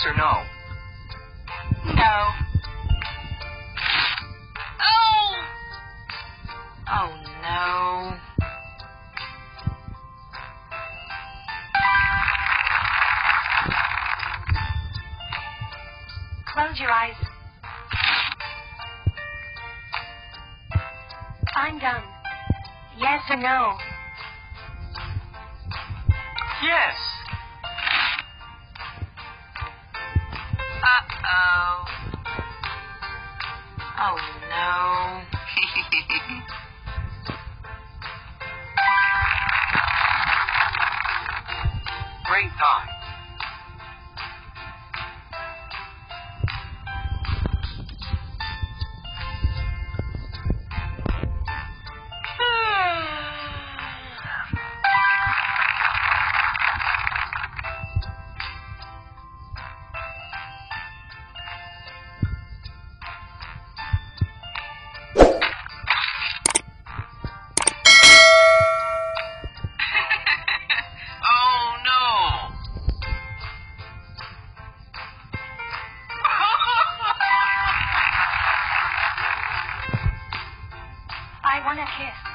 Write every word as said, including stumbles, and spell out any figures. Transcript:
Yes or no? No. Oh! Oh, no. Close your eyes. I'm done. Yes or no? Yes. Uh-oh. Oh, no. Great time. I want a kiss.